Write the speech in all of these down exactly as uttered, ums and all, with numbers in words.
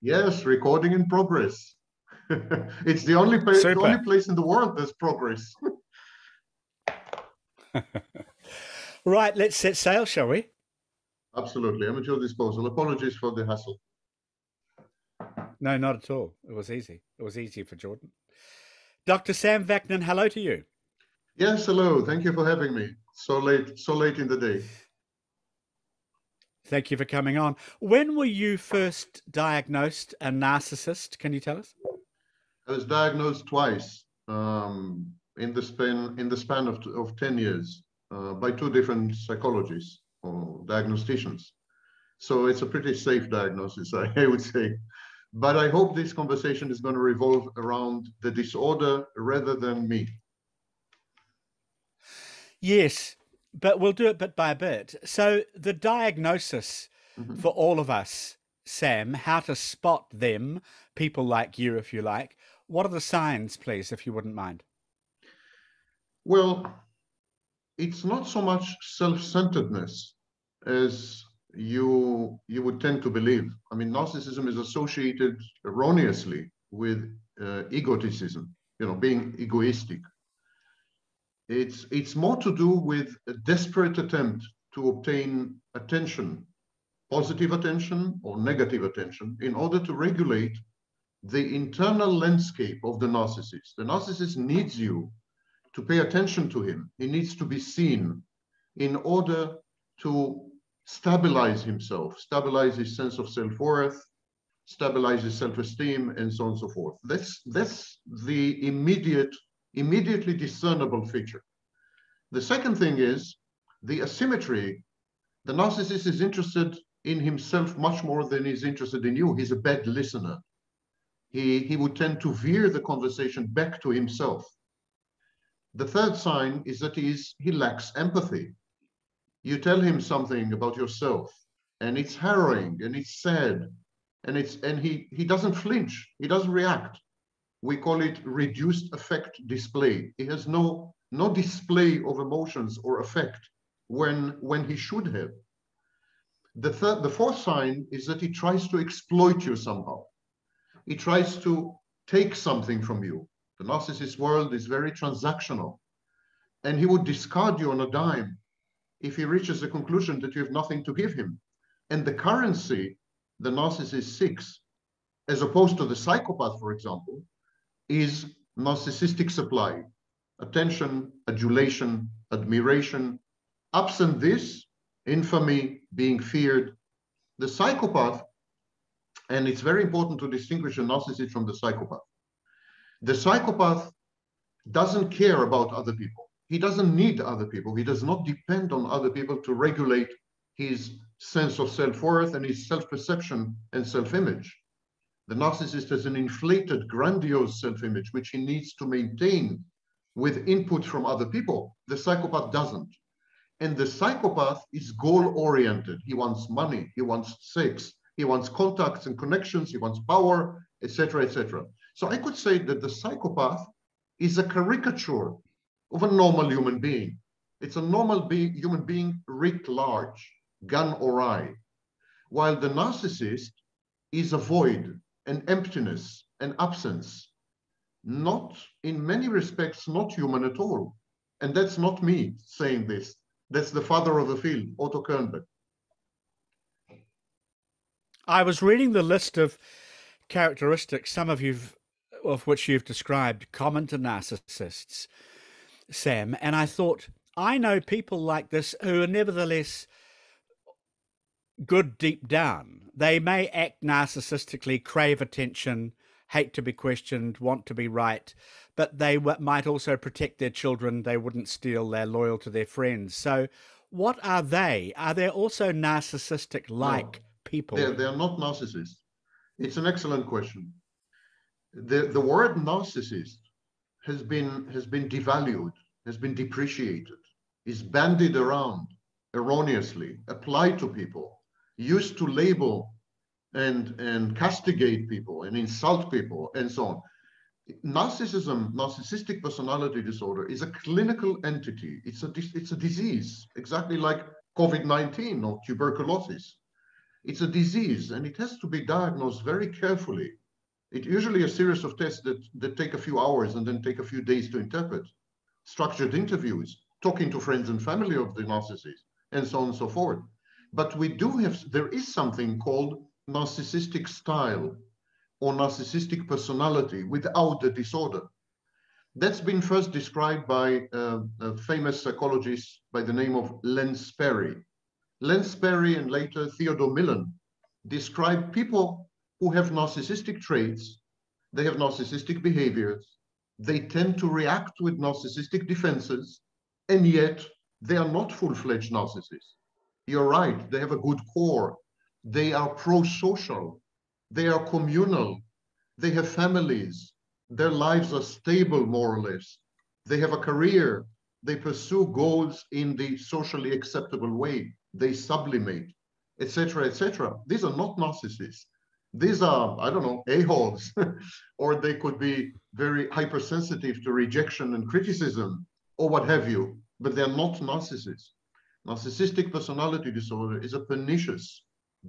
Yes, recording in progress. It's the only, the only place in the world that's progress. Right, let's set sail, shall we? Absolutely. I'm at your disposal. Apologies for the hassle. No, not at all. It was easy. It was easy for Jordan. Doctor Sam Vaknin, hello to you. Yes, hello. Thank you for having me. So late, so late in the day. Thank you for coming on. When were you first diagnosed a narcissist? Can you tell us? I was diagnosed twice um, in the span in the span of of ten years uh, by two different psychologists or diagnosticians. So it's a pretty safe diagnosis, I, I would say. But I hope this conversation is going to revolve around the disorder rather than me. Yes. But we'll do it bit by bit. So the diagnosis mm-hmm. for all of us, Sam, how to spot them, people like you, if you like. What are the signs, please, if you wouldn't mind? Well, it's not so much self-centeredness as you, you would tend to believe. I mean, narcissism is associated erroneously with uh, egoticism, you know, being egoistic. It's, it's more to do with a desperate attempt to obtain attention, positive attention or negative attention, in order to regulate the internal landscape of the narcissist. The narcissist needs you to pay attention to him. He needs to be seen in order to stabilize himself, stabilize his sense of self-worth, stabilize his self-esteem, and so on and so forth. That's, that's the immediate immediately discernible feature. The second thing is the asymmetry. The narcissist is interested in himself much more than he's interested in you. He's a bad listener. He, he would tend to veer the conversation back to himself. The third sign is that he, is, he lacks empathy. You tell him something about yourself and it's harrowing and it's sad and, it's, and he, he doesn't flinch, he doesn't react. We call it reduced affect display. He has no, no display of emotions or affect when, when he should have. The, third, the fourth sign is that he tries to exploit you somehow. He tries to take something from you. The narcissist world is very transactional. And he would discard you on a dime if he reaches the conclusion that you have nothing to give him. And the currency the narcissist seeks, as opposed to the psychopath, for example, is narcissistic supply, attention, adulation, admiration. Absent this, infamy, being feared. The psychopath, and it's very important to distinguish a narcissist from the psychopath. The psychopath doesn't care about other people. He doesn't need other people. He does not depend on other people to regulate his sense of self-worth and his self-perception and self-image. The narcissist has an inflated, grandiose self-image, which he needs to maintain with input from other people. The psychopath doesn't. And the psychopath is goal-oriented. He wants money, he wants sex, he wants contacts and connections, he wants power, et cetera, et cetera. So I could say that the psychopath is a caricature of a normal human being. It's a normal be- human being writ large, gun or eye, while the narcissist is a void, an emptiness, an absence, not in many respects, not human at all. And that's not me saying this. That's the father of the field, Otto Kernberg. I was reading the list of characteristics, some of you've, of which you've described, common to narcissists, Sam, and I thought, I know people like this who are nevertheless good deep down. They may act narcissistically, crave attention, hate to be questioned, want to be right, but they w might also protect their children. They wouldn't steal. They're loyal to their friends. So what are they? Are they also narcissistic-like no, people? They're, they're not narcissists. It's an excellent question. The, the word narcissist has been, has been devalued, has been depreciated, is bandied around erroneously, applied to people, used to label and, and castigate people and insult people and so on. Narcissism, narcissistic personality disorder, is a clinical entity. It's a, it's a disease, exactly like COVID nineteen or tuberculosis. It's a disease, and it has to be diagnosed very carefully. It's usually a series of tests that, that take a few hours and then take a few days to interpret. Structured interviews, talking to friends and family of the narcissist, and so on and so forth. But we do have, there is something called narcissistic style or narcissistic personality without the disorder. That's been first described by uh, a famous psychologist by the name of Len Sperry. Len Sperry and later Theodore Millon described people who have narcissistic traits, they have narcissistic behaviors, they tend to react with narcissistic defenses, and yet they are not full-fledged narcissists. You're right, they have a good core. They are pro-social, they are communal, they have families, their lives are stable more or less, they have a career, they pursue goals in the socially acceptable way, they sublimate, et cetera, et cetera. These are not narcissists. These are, I don't know, a-holes, or they could be very hypersensitive to rejection and criticism, or what have you, but they're not narcissists. Narcissistic personality disorder is a pernicious,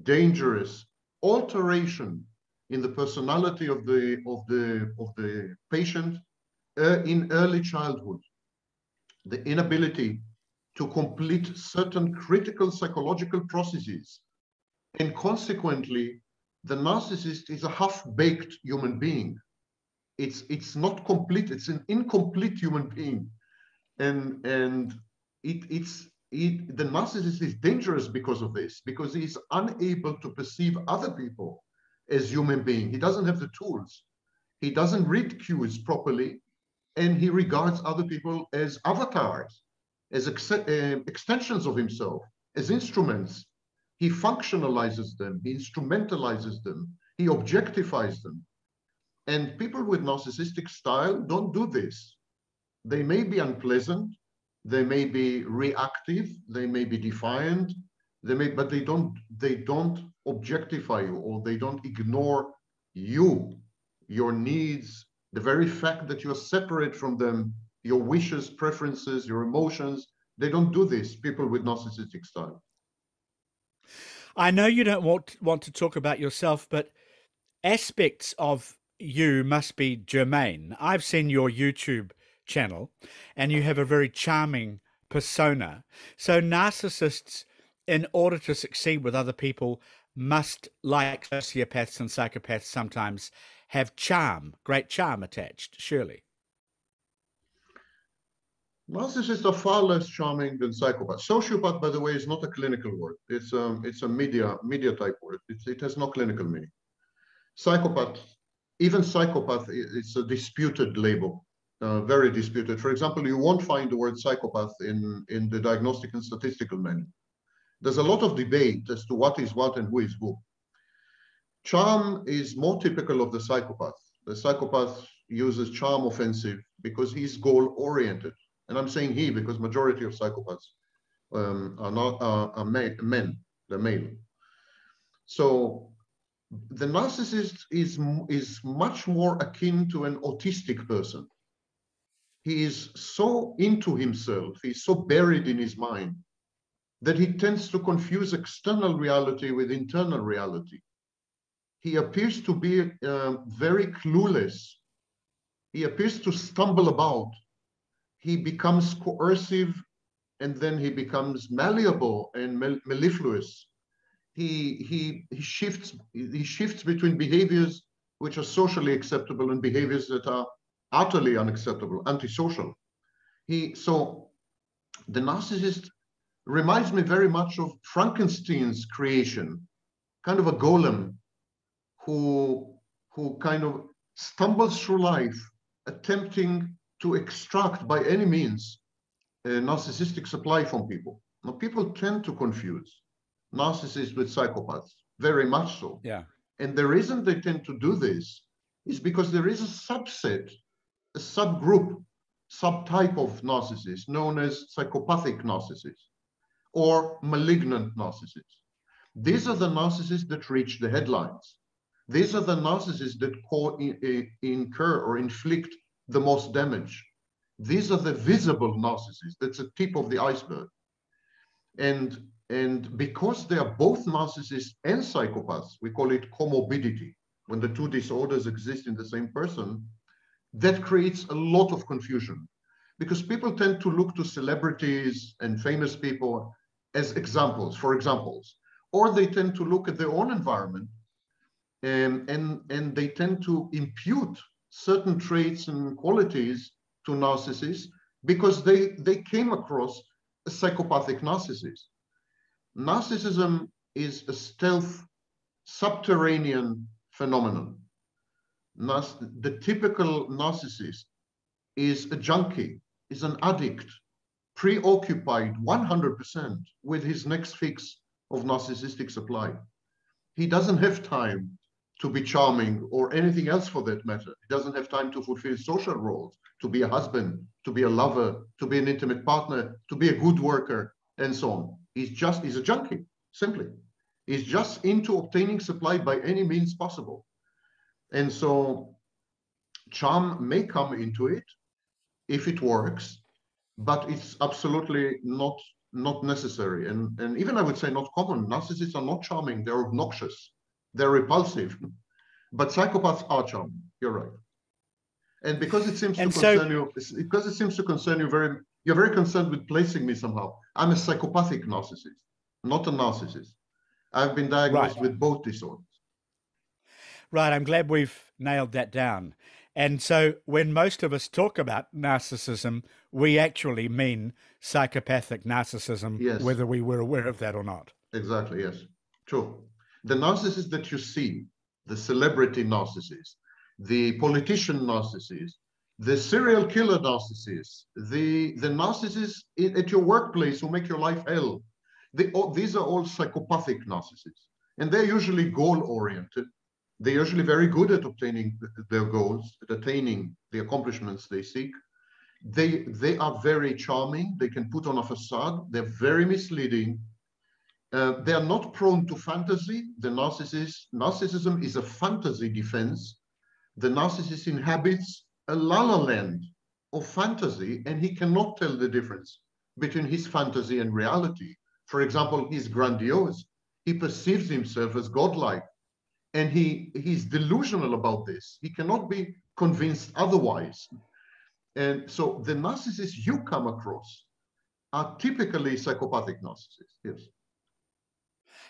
dangerous alteration in the personality of the of the of the patient uh, in early childhood. The inability to complete certain critical psychological processes, and consequently, the narcissist is a half-baked human being. It's it's not complete. It's an incomplete human being, and and it it's. It, the narcissist is dangerous because of this, because he is unable to perceive other people as human beings. He doesn't have the tools. He doesn't read cues properly, and he regards other people as avatars, as ex uh, extensions of himself, as instruments. He functionalizes them. He instrumentalizes them. He objectifies them. And people with narcissistic style don't do this. They may be unpleasant. They may be reactive, they may be defiant, they may, but they don't, they don't objectify you, or they don't ignore you, your needs, the very fact that you're separate from them, your wishes, preferences, your emotions. They don't do this, people with narcissistic style. I know you don't want, want to talk about yourself, but aspects of you must be germane. I've seen your YouTube channel, and you have a very charming persona. So narcissists, in order to succeed with other people, must, like sociopaths and psychopaths sometimes, have charm, great charm attached, surely. Narcissists are far less charming than psychopaths. Sociopath, by the way, is not a clinical word. It's a, it's a media, media type word. It's, it has no clinical meaning. Psychopath, even psychopath, it's a disputed label. Uh, very disputed. For example, you won't find the word psychopath in, in the Diagnostic and Statistical Manual. There's a lot of debate as to what is what and who is who. Charm is more typical of the psychopath. The psychopath uses charm offensive because he's goal-oriented. And I'm saying he because majority of psychopaths um, are, not, are, are men, they're male. So the narcissist is, is much more akin to an autistic person. He is so into himself, he's so buried in his mind, that he tends to confuse external reality with internal reality. He appears to be uh, very clueless. He appears to stumble about. He becomes coercive, and then he becomes malleable and mal mellifluous. He, he, he, shifts, he shifts between behaviors which are socially acceptable and behaviors that are utterly unacceptable, antisocial. He, so the narcissist reminds me very much of Frankenstein's creation, kind of a golem who, who kind of stumbles through life, attempting to extract by any means a narcissistic supply from people. Now, people tend to confuse narcissists with psychopaths, very much so. Yeah. And the reason they tend to do this is because there is a subset, a subgroup, subtype of narcissists known as psychopathic narcissists or malignant narcissists. These are the narcissists that reach the headlines. These are the narcissists that call in, in, incur or inflict the most damage. These are the visible narcissists. That's the tip of the iceberg. And And because they are both narcissists and psychopaths, we call it comorbidity, when the two disorders exist in the same person, that creates a lot of confusion. Because people tend to look to celebrities and famous people as examples, for examples, or they tend to look at their own environment and, and, and they tend to impute certain traits and qualities to narcissists because they, they came across a psychopathic narcissist. Narcissism is a stealth, subterranean phenomenon. The typical narcissist is a junkie, is an addict, preoccupied one hundred percent with his next fix of narcissistic supply. He doesn't have time to be charming or anything else for that matter. He doesn't have time to fulfill social roles, to be a husband, to be a lover, to be an intimate partner, to be a good worker, and so on. He's just, he's a junkie, simply. He's just into obtaining supply by any means possible. And so charm may come into it if it works, but it's absolutely not, not necessary. And, and even I would say not common. Narcissists are not charming. They're obnoxious. They're repulsive. But psychopaths are charming. You're right. And because it seems and to so concern you, because it seems to concern you very, you're very concerned with placing me somehow. I'm a psychopathic narcissist, not a narcissist. I've been diagnosed right. with both disorders. Right, I'm glad we've nailed that down. And so when most of us talk about narcissism, we actually mean psychopathic narcissism, yes. whether we were aware of that or not. Exactly, yes, true. The narcissist that you see, the celebrity narcissist, the politician narcissist, the serial killer narcissist, the, the narcissist at your workplace who make your life hell, they, all, these are all psychopathic narcissists. And they're usually goal-oriented. They're usually very good at obtaining their goals, at attaining the accomplishments they seek. They, they are very charming. They can put on a facade. They're very misleading. Uh, they are not prone to fantasy. The narcissist, narcissism is a fantasy defense. The narcissist inhabits a la-la land of fantasy, and he cannot tell the difference between his fantasy and reality. For example, he's grandiose. He perceives himself as godlike. And he, he's delusional about this. He cannot be convinced otherwise. And so the narcissists you come across are typically psychopathic narcissists, yes.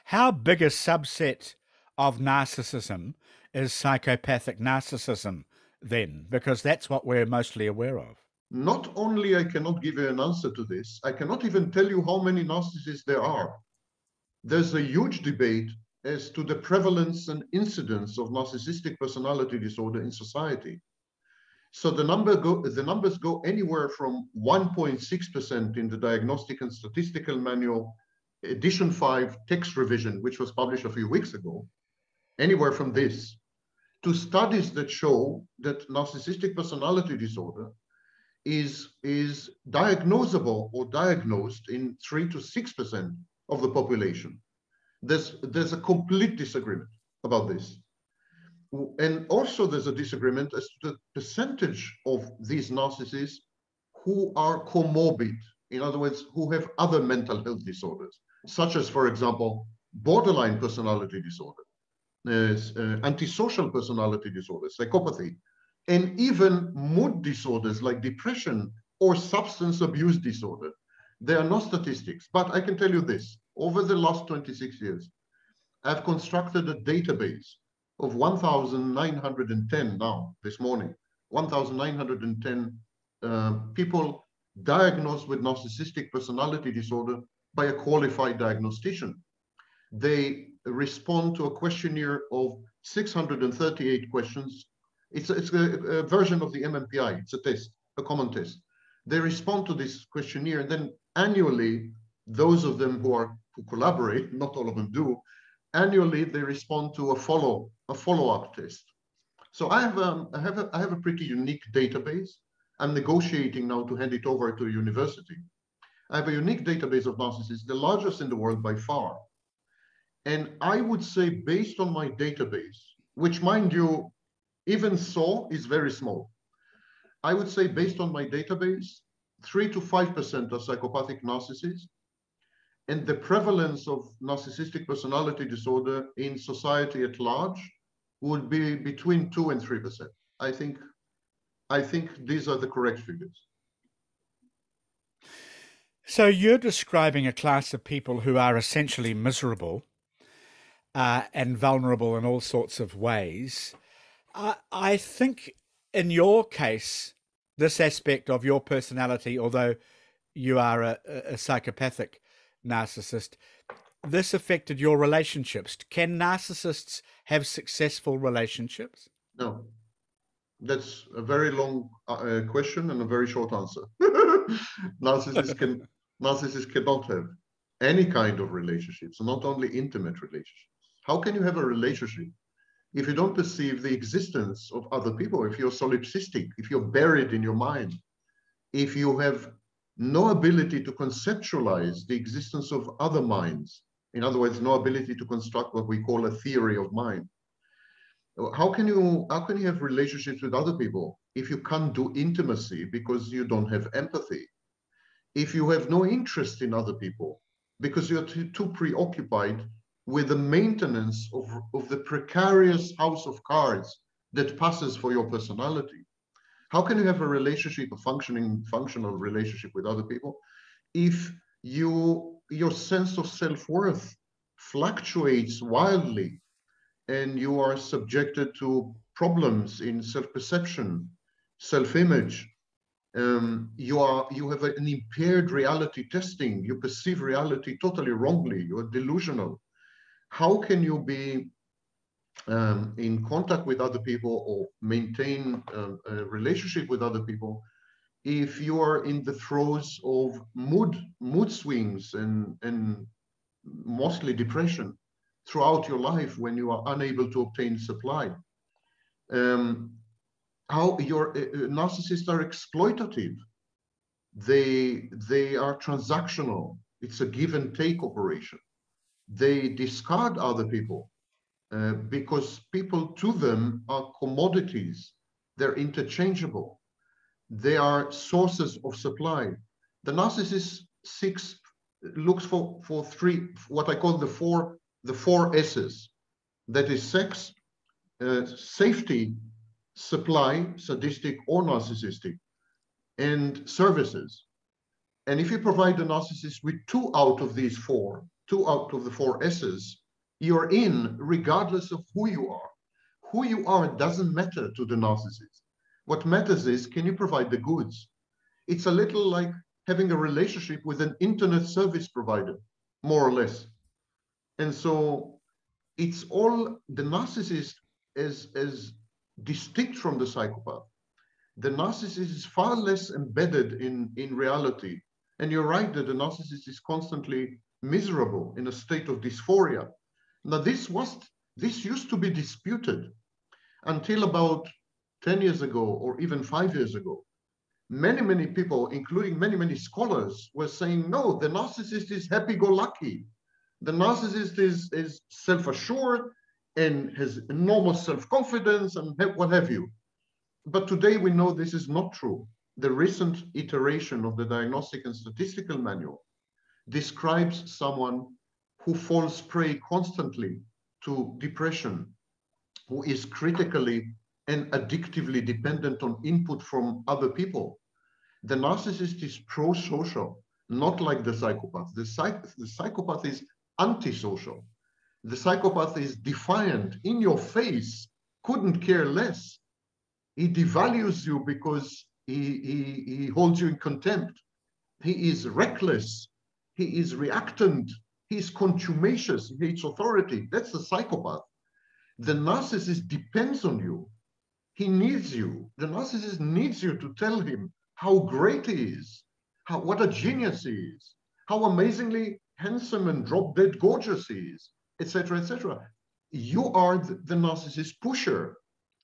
How big a subset of narcissism is psychopathic narcissism then? Because that's what we're mostly aware of. Not only I cannot give you an answer to this, I cannot even tell you how many narcissists there are. There's a huge debate as to the prevalence and incidence of narcissistic personality disorder in society. So the, number go, the numbers go anywhere from one point six percent in the Diagnostic and Statistical Manual, edition five, text revision, which was published a few weeks ago, anywhere from this, to studies that show that narcissistic personality disorder is, is diagnosable or diagnosed in three to six percent of the population. There's, there's a complete disagreement about this. And also there's a disagreement as to the percentage of these narcissists who are comorbid. In other words, who have other mental health disorders, such as, for example, borderline personality disorder, uh, antisocial personality disorder, psychopathy, and even mood disorders like depression or substance abuse disorder. There are no statistics, but I can tell you this. Over the last twenty-six years, I've constructed a database of one thousand nine hundred ten now, this morning, one thousand nine hundred ten uh, people diagnosed with narcissistic personality disorder by a qualified diagnostician. They respond to a questionnaire of six hundred thirty-eight questions. It's a, it's a, a version of the M M P I. It's a test, a common test. They respond to this questionnaire, and then annually, those of them who are who collaborate, not all of them do, annually they respond to a follow a follow-up test. So I have um, I have a, I have a pretty unique database. I'm negotiating now to hand it over to a university. I have a unique database of narcissists, the largest in the world by far. And I would say, based on my database, which mind you, even so is very small, I would say based on my database, three to five percent are psychopathic narcissists. and the prevalence of narcissistic personality disorder in society at large would be between two and three percent. I think, I think these are the correct figures. So you're describing a class of people who are essentially miserable uh, and vulnerable in all sorts of ways. I, I think in your case, this aspect of your personality, although you are a, a psychopathic narcissist, this affected your relationships. Can narcissists have successful relationships? No. That's a very long uh, question and a very short answer. Narcissists can narcissists cannot have any kind of relationships, not only intimate relationships. How can you have a relationship if you don't perceive the existence of other people, if you're solipsistic, if you're buried in your mind, if you have no ability to conceptualize the existence of other minds, in other words, no ability to construct what we call a theory of mind? How can you how can you have relationships with other people if you can't do intimacy because you don't have empathy? If you have no interest in other people because you're too, too preoccupied with the maintenance of, of the precarious house of cards that passes for your personality? How can you have a relationship, a functioning, functional relationship with other people if you your sense of self-worth fluctuates wildly and you are subjected to problems in self-perception, self-image? Um, you are you have an impaired reality testing. You perceive reality totally wrongly. You are delusional. How can you be um, in contact with other people or maintain um, a relationship with other people if you are in the throes of mood mood swings and and mostly depression throughout your life, when you are unable to obtain supply? Um, how your uh, narcissists are exploitative. They, they are transactional. It's a give and take operation. They discard other people uh, because people to them are commodities. They're interchangeable. They are sources of supply. The narcissist seeks, looks for, for three, what I call the four The four S's, that is sex, uh, safety, supply, sadistic or narcissistic, and services. And if you provide the narcissist with two out of these four, two out of the four S's, you're in regardless of who you are. Who you are doesn't matter to the narcissist. What matters is, can you provide the goods? It's a little like having a relationship with an internet service provider, more or less. And so it's all the narcissist is, is distinct from the psychopath. The narcissist is far less embedded in, in reality. And you're right that the narcissist is constantly miserable in a state of dysphoria. Now, this was this used to be disputed until about ten years ago or even five years ago. Many, many people, including many, many scholars, were saying, no, the narcissist is happy-go-lucky. The narcissist is, is self-assured and has enormous self-confidence and what have you. But today we know this is not true. The recent iteration of the Diagnostic and Statistical Manual describes someone who falls prey constantly to depression, who is critically and addictively dependent on input from other people. The narcissist is pro-social, not like the psychopath. The, psych the psychopath is antisocial. The psychopath is defiant, in your face, couldn't care less. He devalues you because he, he, he holds you in contempt. He is reckless. He is reactant. He is contumacious. He hates authority. That's the psychopath. The narcissist depends on you. He needs you. The narcissist needs you to tell him how great he is, how, what a genius he is, how amazingly handsome and drop-dead gorgeous he is, et cetera, et cetera. You are the, the narcissist pusher,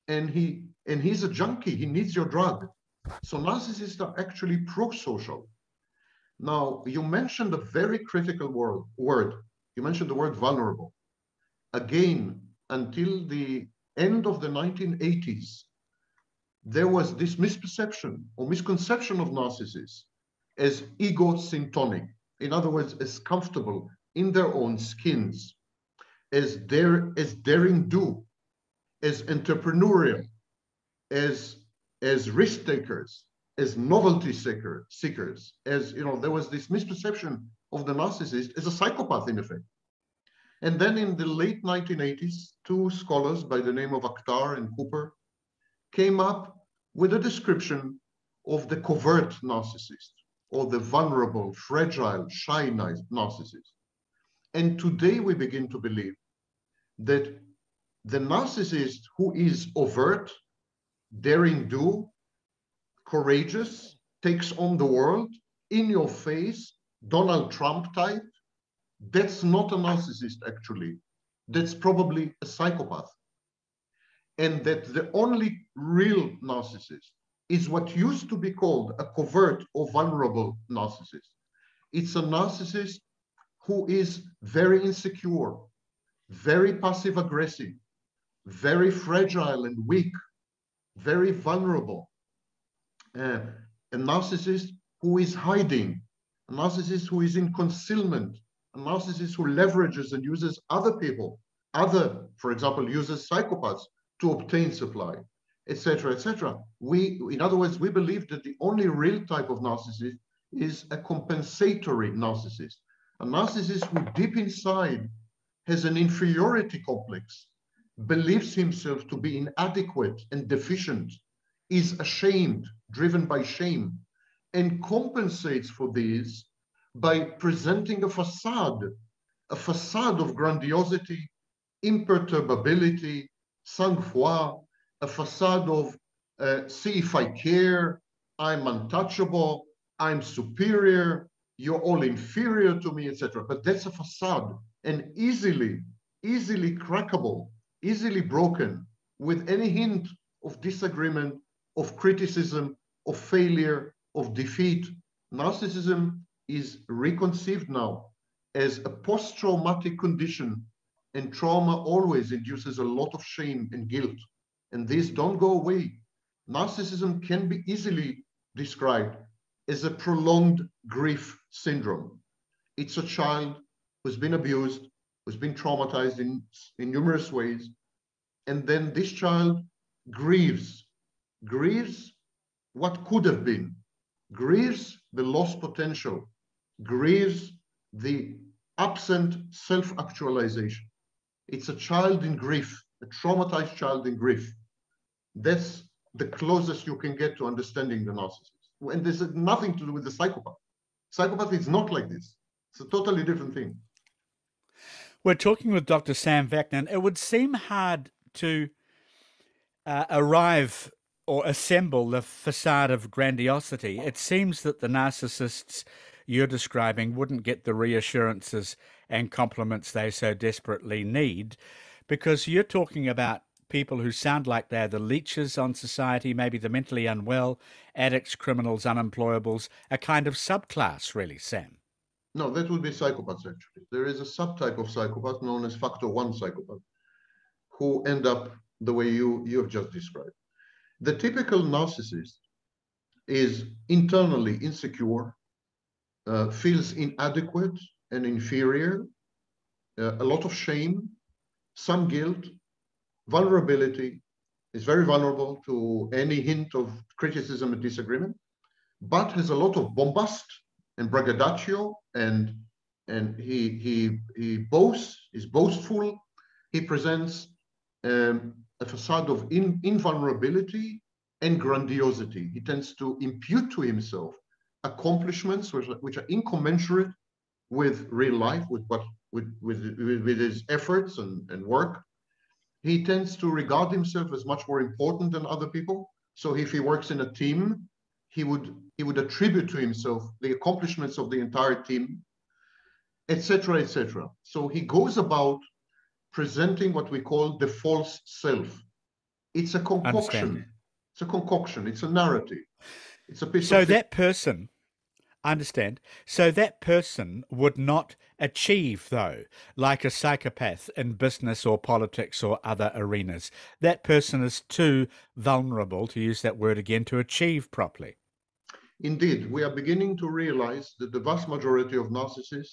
and he and he's a junkie. He needs your drug. So narcissists are actually pro-social. Now, you mentioned a very critical word. word. You mentioned the word vulnerable. Again, until the end of the nineteen eighties, there was this misperception or misconception of narcissists as ego-syntonic. in other words, as comfortable in their own skins, as dare, as daring do, as entrepreneurial, as as risk takers, as novelty seeker, seekers, as, you know, there was this misperception of the narcissist as a psychopath, in effect. And then in the late nineteen eighties, two scholars by the name of Akhtar and Cooper came up with a description of the covert narcissist, or the vulnerable, fragile, shy narcissist. And today we begin to believe that the narcissist who is overt, daring do, courageous, takes on the world, in your face, Donald Trump type, that's not a narcissist actually. That's probably a psychopath. And that the only real narcissist is what used to be called a covert or vulnerable narcissist. It's a narcissist who is very insecure, very passive aggressive, very fragile and weak, very vulnerable. Uh, a narcissist who is hiding, a narcissist who is in concealment, a narcissist who leverages and uses other people, other, for example, uses psychopaths to obtain supply, et cetera, et cetera. We, in other words, we believe that the only real type of narcissist is a compensatory narcissist, a narcissist who deep inside has an inferiority complex, believes himself to be inadequate and deficient, is ashamed, driven by shame, and compensates for these by presenting a facade, a facade of grandiosity, imperturbability, sang-froid, a facade of, uh, see if I care, I'm untouchable, I'm superior, you're all inferior to me, et cetera. But that's a facade, and easily, easily crackable, easily broken with any hint of disagreement, of criticism, of failure, of defeat. Narcissism is reconceived now as a post-traumatic condition, and trauma always induces a lot of shame and guilt, and these don't go away. Narcissism can be easily described as a prolonged grief syndrome. It's a child who's been abused, who's been traumatized in, in numerous ways, and then this child grieves, grieves what could have been, grieves the lost potential, grieves the absent self-actualization. It's a child in grief, a traumatized child in grief. That's the closest you can get to understanding the narcissist. And this has nothing to do with the psychopath. Psychopath is not like this. It's a totally different thing. We're talking with Doctor Sam Vaknin. It would seem hard to uh, arrive or assemble the facade of grandiosity. It seems that the narcissists you're describing wouldn't get the reassurances and compliments they so desperately need, because you're talking about people who sound like they're the leeches on society, maybe the mentally unwell, addicts, criminals, unemployables, a kind of subclass, really, Sam. No, that would be psychopaths, actually. There is a subtype of psychopath known as factor one psychopath, who end up the way you, you have just described. The typical narcissist is internally insecure, uh, feels inadequate and inferior, uh, a lot of shame, some guilt, vulnerability, is very vulnerable to any hint of criticism and disagreement, but has a lot of bombast and braggadocio, and, and he, he, he boasts, is boastful, he presents um, a facade of in, invulnerability and grandiosity. He tends to impute to himself accomplishments which, which are incommensurate with real life, with, what, with, with, with his efforts and, and work. He tends to regard himself as much more important than other people. So if he works in a team, he would, he would attribute to himself the accomplishments of the entire team, et cetera, et cetera. So he goes about presenting what we call the false self. It's a concoction. It's a concoction. It's a narrative. It's a piece so of... So that person, I understand, so that person would not achieve, though, like a psychopath in business or politics or other arenas. That person is too vulnerable, to use that word again, to achieve properly. Indeed, we are beginning to realize that the vast majority of narcissists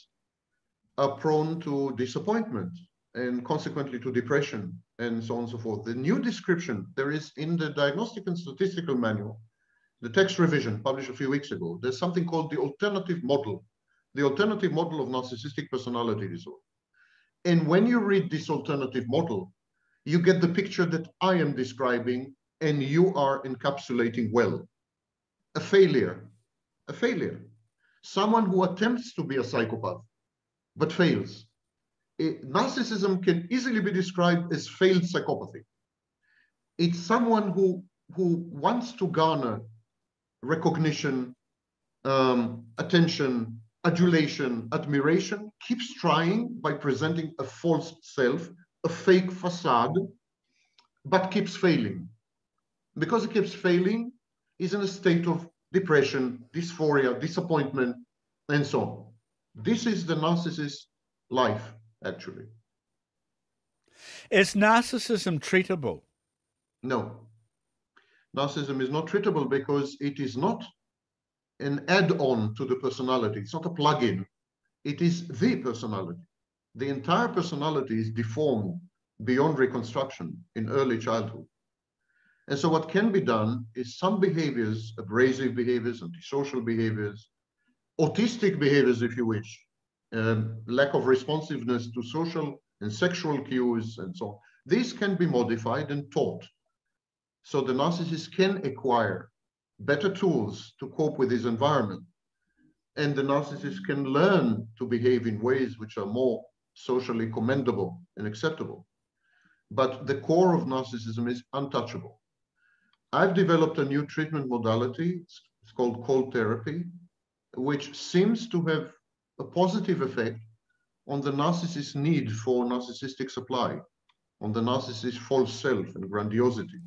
are prone to disappointment and consequently to depression and so on and so forth. The new description there is in the Diagnostic and Statistical Manual, the text revision published a few weeks ago, there's something called the alternative model, the alternative model of narcissistic personality disorder. And when you read this alternative model, you get the picture that I am describing and you are encapsulating well. A failure, a failure. Someone who attempts to be a psychopath, but fails. It, narcissism can easily be described as failed psychopathy. It's someone who, who wants to garner recognition, um, attention, adulation, admiration, keeps trying by presenting a false self, a fake facade, but keeps failing. Because he keeps failing, he's in a state of depression, dysphoria, disappointment, and so on. This is the narcissist's life, actually. Is narcissism treatable? No. Narcissism is not treatable because it is not an add-on to the personality. It's not a plug-in. It is the personality. The entire personality is deformed beyond reconstruction in early childhood. And so what can be done is some behaviors, abrasive behaviors, antisocial behaviors, autistic behaviors, if you wish, um, lack of responsiveness to social and sexual cues and so on. These can be modified and taught. So the narcissist can acquire better tools to cope with his environment. And the narcissist can learn to behave in ways which are more socially commendable and acceptable. But the core of narcissism is untouchable. I've developed a new treatment modality. It's called cold therapy, which seems to have a positive effect on the narcissist's need for narcissistic supply, on the narcissist's false self and grandiosity.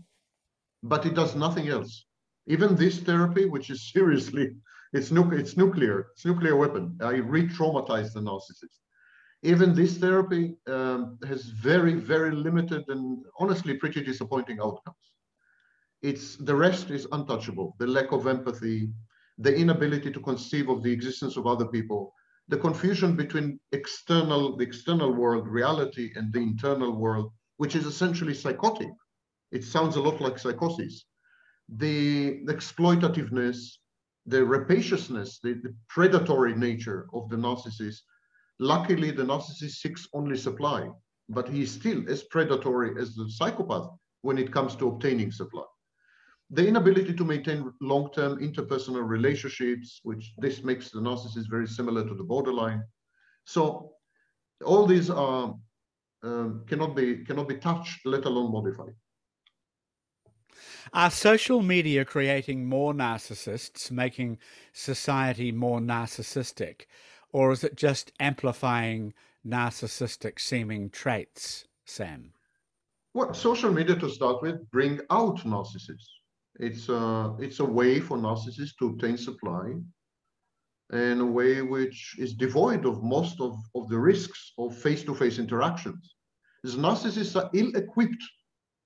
But it does nothing else. Even this therapy, which is seriously, it's, nu it's nuclear, it's nuclear weapon. I re-traumatize the narcissist. Even this therapy um, has very, very limited and honestly pretty disappointing outcomes. It's, the rest is untouchable. The lack of empathy, the inability to conceive of the existence of other people, the confusion between external, the external world, reality, and the internal world, which is essentially psychotic. It sounds a lot like psychosis. The exploitativeness, the rapaciousness, the, the predatory nature of the narcissist. Luckily, the narcissist seeks only supply, but he is still as predatory as the psychopath when it comes to obtaining supply. The inability to maintain long-term interpersonal relationships, which this makes the narcissist very similar to the borderline. So all these are, um, cannot be, cannot be touched, let alone modified. Are social media creating more narcissists, making society more narcissistic, or is it just amplifying narcissistic-seeming traits, Sam? Well, social media, to start with, bring out narcissists. It's a, it's a way for narcissists to obtain supply, and a way which is devoid of most of, of the risks of face-to-face interactions. Because narcissists are ill-equipped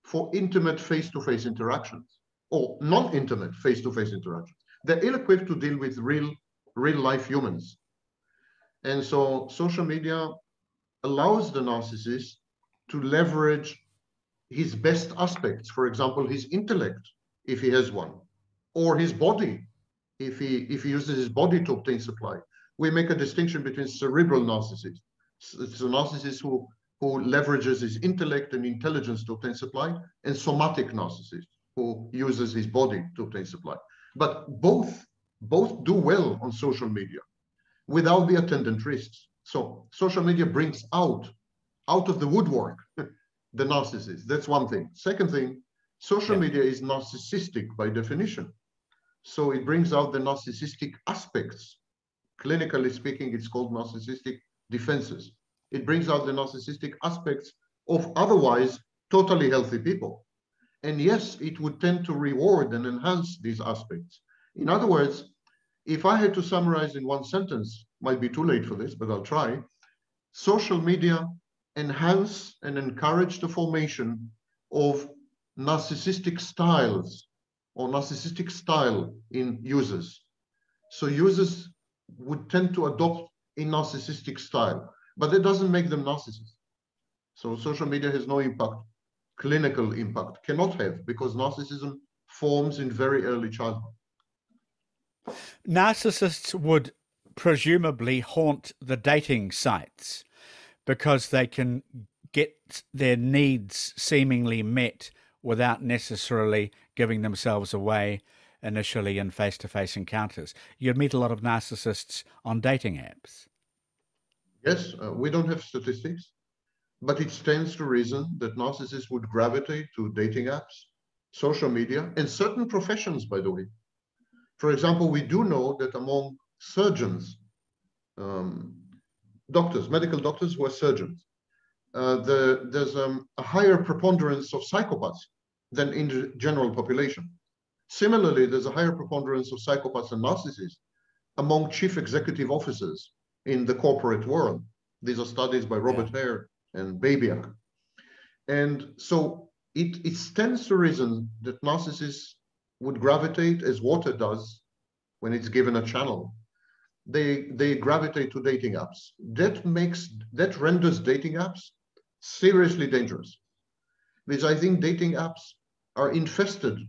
for intimate face-to-face interactions, or non-intimate face-to-face interactions. They're ill-equipped to deal with real, real-life humans. And so social media allows the narcissist to leverage his best aspects, for example, his intellect, if he has one, or his body, if he, if he uses his body to obtain supply. We make a distinction between cerebral narcissists. It's a narcissist who, who leverages his intellect and intelligence to obtain supply, and somatic narcissist who uses his body to obtain supply. But both, both do well on social media without the attendant risks. So social media brings out, out of the woodwork, the narcissist. That's one thing. Second thing, social media is narcissistic by definition. So it brings out the narcissistic aspects. Clinically speaking, it's called narcissistic defenses. It brings out the narcissistic aspects of otherwise totally healthy people. And yes, it would tend to reward and enhance these aspects. In other words, if I had to summarize in one sentence, might be too late for this, but I'll try. Social media enhance and encourage the formation of narcissistic styles or narcissistic style in users. So users would tend to adopt a narcissistic style, but it doesn't make them narcissists. So social media has no impact, clinical impact, cannot have, because narcissism forms in very early childhood. Narcissists would presumably haunt the dating sites because they can get their needs seemingly met without necessarily giving themselves away initially in face-to-face encounters. You'd meet a lot of narcissists on dating apps. Yes, uh, we don't have statistics, but it stands to reason that narcissists would gravitate to dating apps, social media, and certain professions, by the way. For example, we do know that among surgeons, um, doctors, medical doctors who are surgeons, uh, the, there's um, a higher preponderance of psychopaths than in the general population. Similarly, there's a higher preponderance of psychopaths and narcissists among chief executive officers in the corporate world. These are studies by Robert yeah. Hare and Babiak. And so it, it stands to reason that narcissists would gravitate, as water does when it's given a channel, they they gravitate to dating apps. That makes, that renders dating apps seriously dangerous, because I think dating apps are infested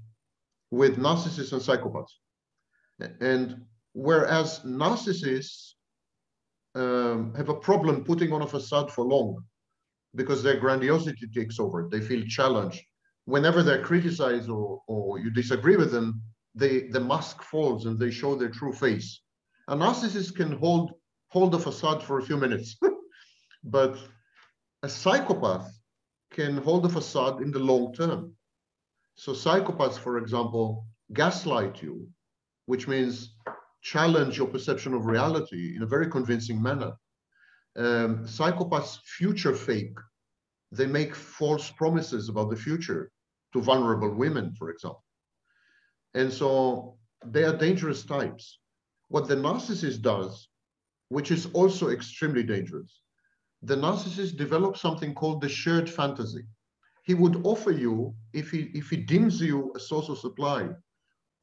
with narcissists and psychopaths. And whereas narcissists um, have a problem putting on a facade for long, because their grandiosity takes over, they feel challenged. Whenever they're criticized or, or you disagree with them, they, the mask falls and they show their true face. A narcissist can hold, hold the facade for a few minutes, but a psychopath can hold the facade in the long term. So psychopaths, for example, gaslight you, which means challenge your perception of reality in a very convincing manner. Um, psychopaths future fake. They make false promises about the future to vulnerable women, for example. And so they are dangerous types. What the narcissist does, which is also extremely dangerous, the narcissist develops something called the shared fantasy. He would offer you, if he, if he deems you a source of supply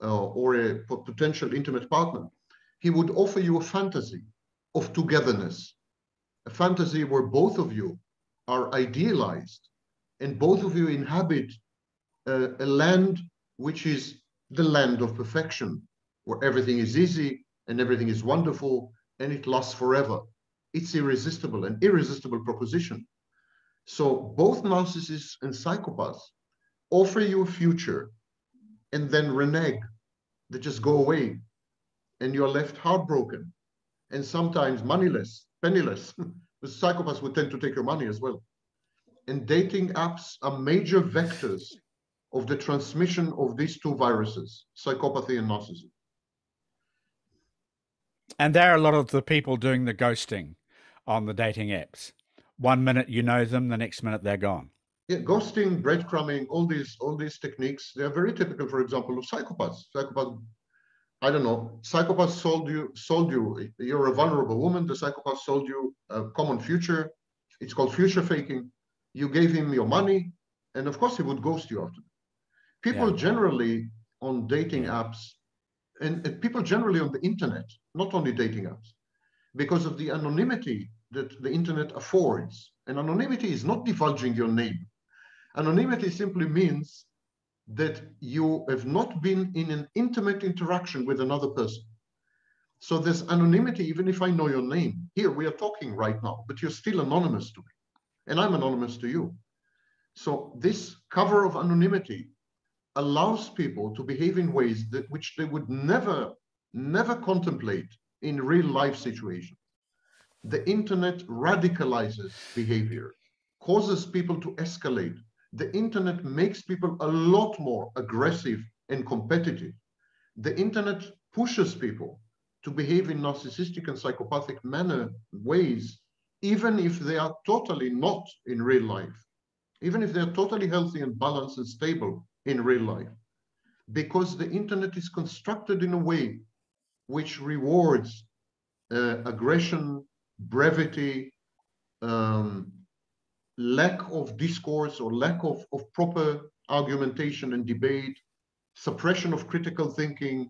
uh, or a potential intimate partner, he would offer you a fantasy of togetherness, a fantasy where both of you are idealized and both of you inhabit uh, a land which is the land of perfection, where everything is easy and everything is wonderful and it lasts forever. It's irresistible, an irresistible proposition. So both narcissists and psychopaths offer you a future and then renege. They just go away and you're left heartbroken and sometimes moneyless, penniless. The psychopaths would tend to take your money as well. And dating apps are major vectors of the transmission of these two viruses, psychopathy and narcissism. And there are a lot of the people doing the ghosting on the dating apps. One minute you know them, the next minute they're gone. Yeah, ghosting, breadcrumbing, all these, all these techniques, they're very typical, for example, of psychopaths. Psychopaths, I don't know, psychopaths sold you, sold you, you're a vulnerable woman, the psychopath sold you a common future, it's called future faking, you gave him your money, and of course he would ghost you after. People yeah. generally on dating apps, and, and people generally on the internet, not only dating apps, because of the anonymity that the internet affords, and anonymity is not divulging your name. Anonymity simply means that you have not been in an intimate interaction with another person. So there's anonymity, even if I know your name. Here we are talking right now, but you're still anonymous to me, and I'm anonymous to you. So this cover of anonymity allows people to behave in ways that which they would never, never contemplate in real life situations. The internet radicalizes behavior, causes people to escalate. The internet makes people a lot more aggressive and competitive. The internet pushes people to behave in narcissistic and psychopathic manner ways, even if they are totally not in real life, even if they're totally healthy and balanced and stable in real life, because the internet is constructed in a way which rewards uh, aggression, brevity, um, lack of discourse or lack of, of proper argumentation and debate, suppression of critical thinking,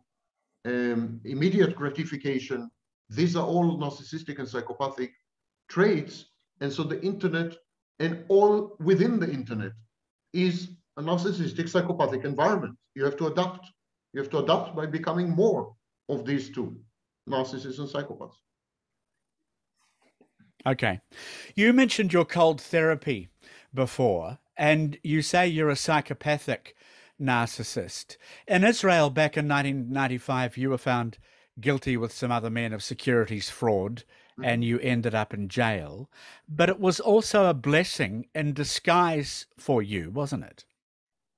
um, immediate gratification. These are all narcissistic and psychopathic traits. And so the internet and all within the internet is a narcissistic, psychopathic environment. You have to adapt. You have to adapt by becoming more of these two, narcissists and psychopaths. Okay. You mentioned your cold therapy before, and you say you're a psychopathic narcissist. In Israel back in nineteen ninety-five, you were found guilty with some other men of securities fraud, and you ended up in jail. But it was also a blessing in disguise for you, wasn't it?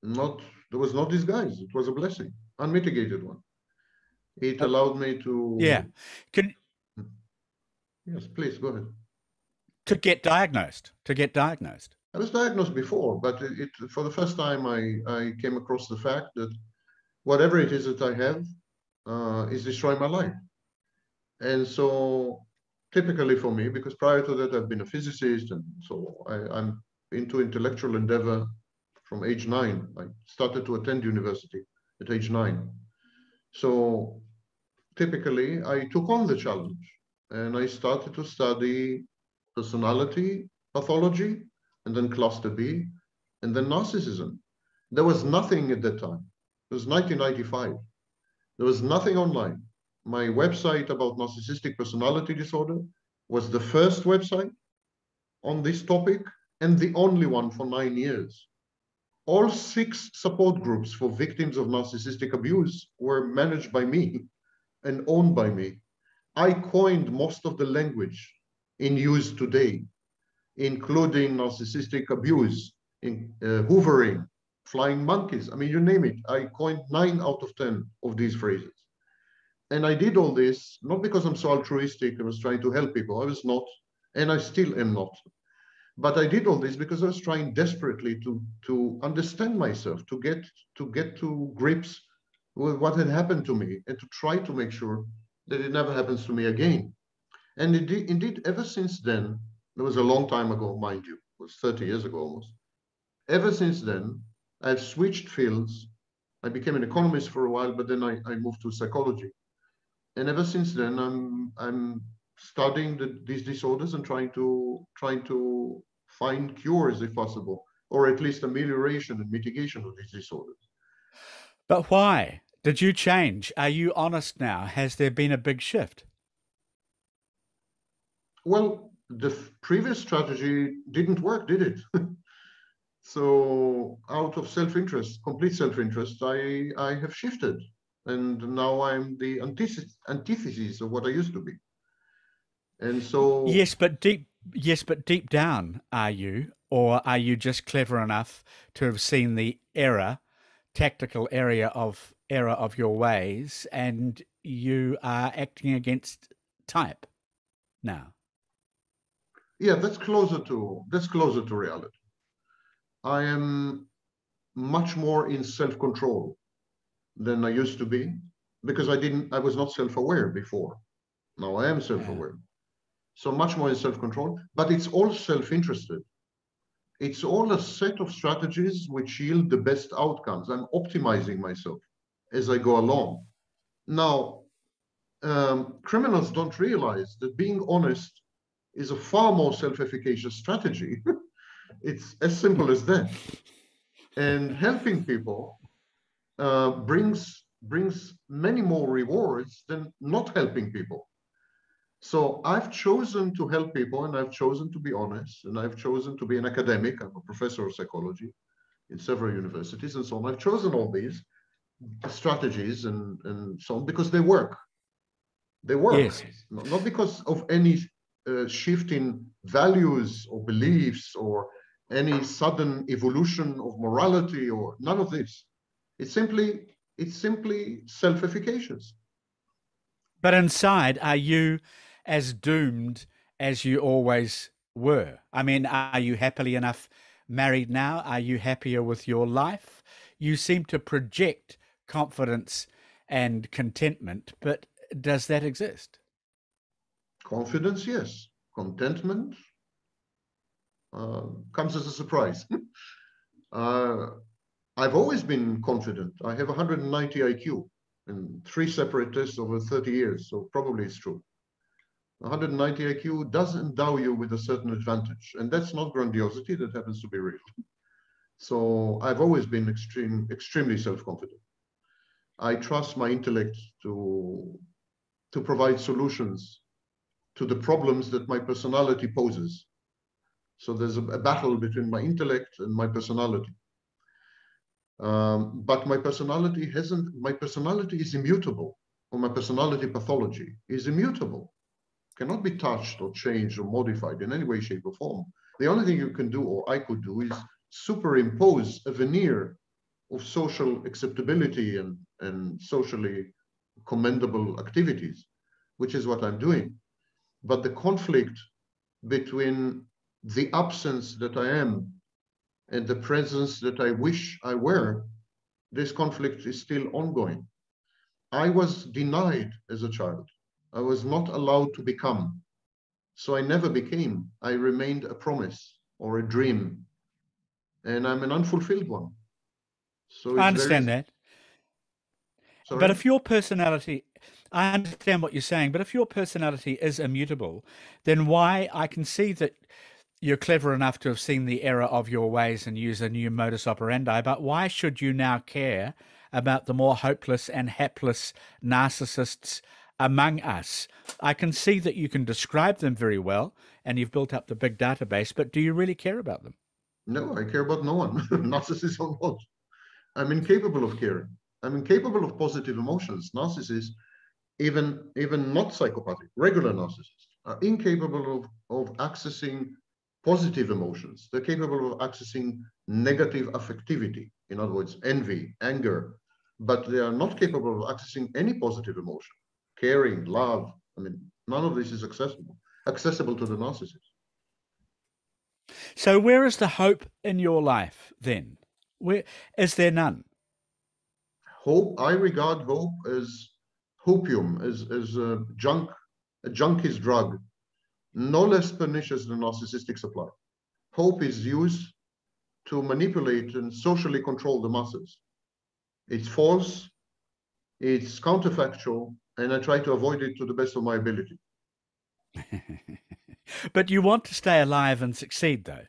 Not, there was no disguise. It was a blessing, unmitigated one. It allowed me to... Yeah. Can... Yes, please, go ahead. To get diagnosed, to get diagnosed. I was diagnosed before, but it, it, for the first time, I, I came across the fact that whatever it is that I have uh, is destroying my life. And so... typically for me, because prior to that, I've been a physicist, and so I, I'm into intellectual endeavor from age nine. I started to attend university at age nine. So typically, I took on the challenge, and I started to study personality pathology, and then cluster B, and then narcissism. There was nothing at that time. It was nineteen ninety-five. There was nothing online. My website about narcissistic personality disorder was the first website on this topic and the only one for nine years. All six support groups for victims of narcissistic abuse were managed by me and owned by me. I coined most of the language in use today, including narcissistic abuse, in, uh, hoovering, flying monkeys. I mean, you name it. I coined nine out of ten of these phrases. And I did all this, not because I'm so altruistic, I was trying to help people, I was not, and I still am not. But I did all this because I was trying desperately to, to understand myself, to get, to get to grips with what had happened to me, and to try to make sure that it never happens to me again. And it did, indeed, ever since then, it was a long time ago, mind you, it was thirty years ago almost. Ever since then, I've switched fields. I became an economist for a while, but then I, I moved to psychology. And ever since then, I'm I'm studying the, these disorders and trying to trying to find cures if possible, or at least amelioration and mitigation of these disorders. But why did you change? Are you honest now? Has there been a big shift? Well, the previous strategy didn't work, did it? So out of self-interest, complete self-interest, I I have shifted. And now I'm the antithesis, antithesis of what I used to be. And so... Yes, but deep yes, but deep down, are you? Or are you just clever enough to have seen the error, tactical area of error of your ways, and you are acting against type now? Yeah, that's closer to, that's closer to reality. I am much more in self-control than I used to be, because I didn't, I was not self-aware before. Now I am self-aware. Yeah. So much more in self-control, but it's all self-interested. It's all a set of strategies which yield the best outcomes. I'm optimizing myself as I go along. Now, um, criminals don't realize that being honest is a far more self-efficacious strategy. It's as simple as that. And helping people Uh, brings brings many more rewards than not helping people. So I've chosen to help people, and I've chosen to be honest, and I've chosen to be an academic. I'm a professor of psychology in several universities and so on. I've chosen all these strategies and, and so on because they work. They work. Yes. Not because of any uh, shift in values or beliefs or any sudden evolution of morality or none of this. It's simply, it's simply self-efficacious. But inside, are you as doomed as you always were? I mean, are you happily enough married now? Are you happier with your life? You seem to project confidence and contentment, but does that exist? Confidence, yes. Contentment uh, comes as a surprise. uh, I've always been confident. I have one hundred ninety I Q. and three separate tests over thirty years, so probably it's true. one hundred ninety I Q does endow you with a certain advantage, and that's not grandiosity, that happens to be real. So I've always been extreme, extremely self-confident. I trust my intellect to, to provide solutions to the problems that my personality poses. So there's a, a battle between my intellect and my personality. Um, but my personality hasn't, my personality is immutable, or my personality pathology is immutable. Cannot be touched or changed or modified in any way, shape or form. The only thing you can do, or I could do, is superimpose a veneer of social acceptability and, and socially commendable activities, which is what I'm doing. But the conflict between the absence that I am and the presence that I wish I were, this conflict is still ongoing. I was denied as a child. I was not allowed to become. So I never became. I remained a promise or a dream. And I'm an unfulfilled one. So I understand very... that. Sorry? But if your personality, I understand what you're saying, but if your personality is immutable, then why, I can see that you're clever enough to have seen the error of your ways and use a new modus operandi, but why should you now care about the more hopeless and hapless narcissists among us? I can see that you can describe them very well, and you've built up the big database, but do you really care about them? No, I care about no one, narcissists or not. I'm incapable of caring. I'm incapable of positive emotions. Narcissists, even, even not psychopathic, regular narcissists, are incapable of, of accessing positive emotions. They're capable of accessing negative affectivity, in other words, envy, anger, but they are not capable of accessing any positive emotion. Caring, love, I mean, none of this is accessible, accessible to the narcissist. So where is the hope in your life then? Where is there none? Hope, I regard hope as hopium, as, as a junk, a junkies drug, no less pernicious than narcissistic supply. Hope is used to manipulate and socially control the masses. It's false, it's counterfactual, and I try to avoid it to the best of my ability. But you want to stay alive and succeed, though.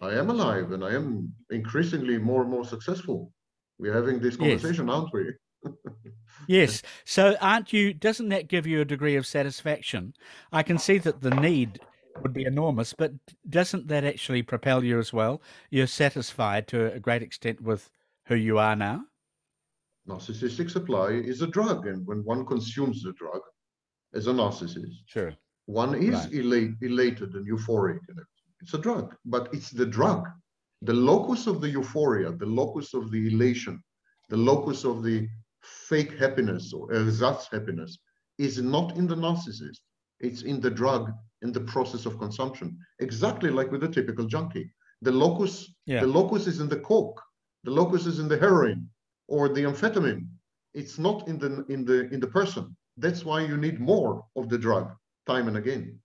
I am alive, and I am increasingly more and more successful. We're having this conversation, yes. Aren't we? Yes. So aren't you, doesn't that give you a degree of satisfaction? I can see that the need would be enormous, but doesn't that actually propel you as well? You're satisfied to a great extent with who you are now? Narcissistic supply is a drug, and when one consumes the drug as a narcissist, sure, one is right. elate, elated and euphoric. It's a drug, but it's the drug, the locus of the euphoria, the locus of the elation, the locus of the fake happiness or ersatz happiness is not in the narcissist. It's in the drug, in the process of consumption, exactly like with a typical junkie. The locus, yeah. the locus is in the coke, the locus is in the heroin, or the amphetamine. It's not in the in the in the person. That's why you need more of the drug time and again.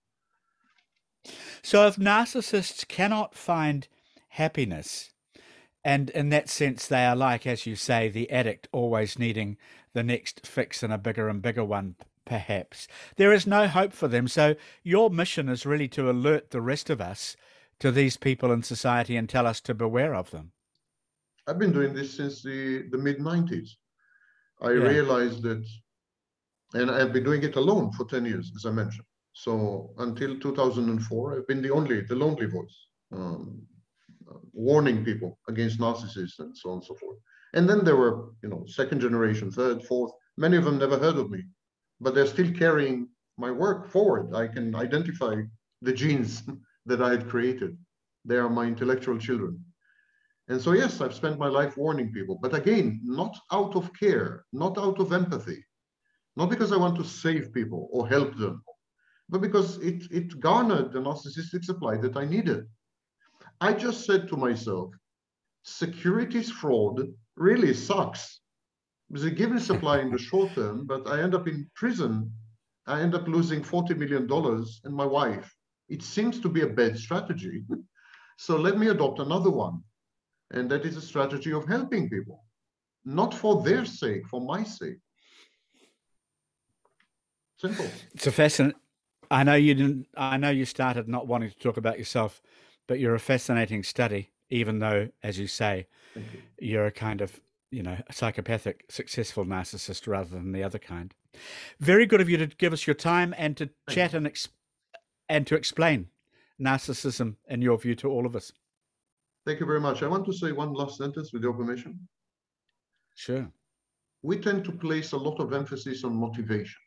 So if narcissists cannot find happiness, and in that sense they are like, as you say, the addict always needing the next fix and a bigger and bigger one, perhaps there is no hope for them. So your mission is really to alert the rest of us to these people in society and tell us to beware of them. I've been doing this since the, the mid nineties. I yeah. realized that, and I've been doing it alone for ten years, as I mentioned. So until two thousand four, I've been the only, the lonely voice, um, warning people against narcissists and so on and so forth. And then there were, you know, second generation, third, fourth, many of them never heard of me, but they're still carrying my work forward. I can identify the genes that I had created. They are my intellectual children. And so, yes, I've spent my life warning people, but again, not out of care, not out of empathy, not because I want to save people or help them, but because it, it garnered the narcissistic supply that I needed. I just said to myself, securities fraud really sucks. There's a given supply in the short term, but I end up in prison. I end up losing forty million dollars and my wife. It seems to be a bad strategy. So let me adopt another one. And that is a strategy of helping people, not for their sake, for my sake, Simple. So, fascinating. I know you didn't. I know you started not wanting to talk about yourself, but you're a fascinating study. Even though, as you say, you. you're a kind of, you know, a psychopathic, successful narcissist rather than the other kind. Very good of you to give us your time and to Thank chat you. and exp and to explain narcissism in your view to all of us. Thank you very much. I want to say one last sentence with your permission. Sure. We tend to place a lot of emphasis on motivation.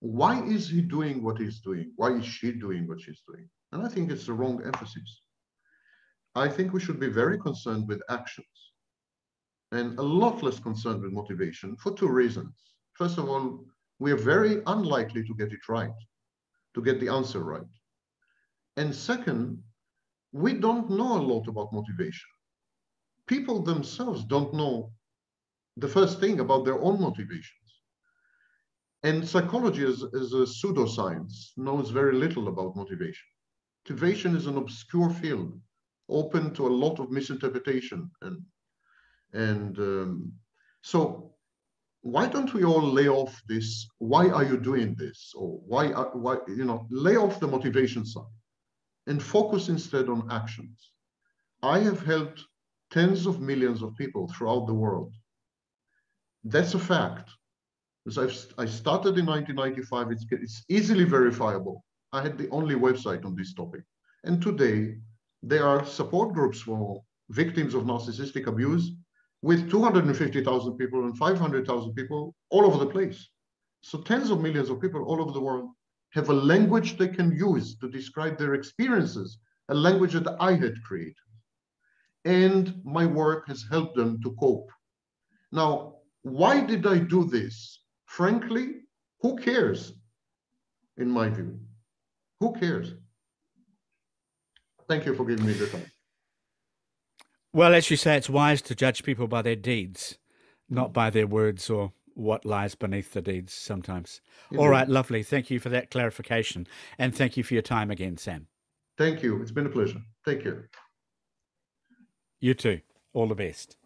Why is he doing what he's doing? Why is she doing what she's doing? And I think it's the wrong emphasis. I think we should be very concerned with actions and a lot less concerned with motivation for two reasons. First of all, we are very unlikely to get it right, to get the answer right. And second, we don't know a lot about motivation. People themselves don't know the first thing about their own motivations. And psychology as, as a pseudoscience knows very little about motivation. Motivation is an obscure field, open to a lot of misinterpretation. And, and um, so why don't we all lay off this, why are you doing this? Or why, are, why you know, lay off the motivation side and focus instead on actions. I have helped tens of millions of people throughout the world. That's a fact. As I've, I started in nineteen ninety-five, it's, it's easily verifiable. I had the only website on this topic. And today, there are support groups for victims of narcissistic abuse with two hundred fifty thousand people and five hundred thousand people all over the place. So tens of millions of people all over the world have a language they can use to describe their experiences, a language that I had created. And my work has helped them to cope. Now, why did I do this? Frankly, who cares? In my view, who cares? Thank you for giving me the time. Well, as you say, it's wise to judge people by their deeds, not by their words or what lies beneath the deeds sometimes. Indeed. All right, lovely. Thank you for that clarification. And thank you for your time again, Sam. Thank you. It's been a pleasure. Take care. You too. All the best.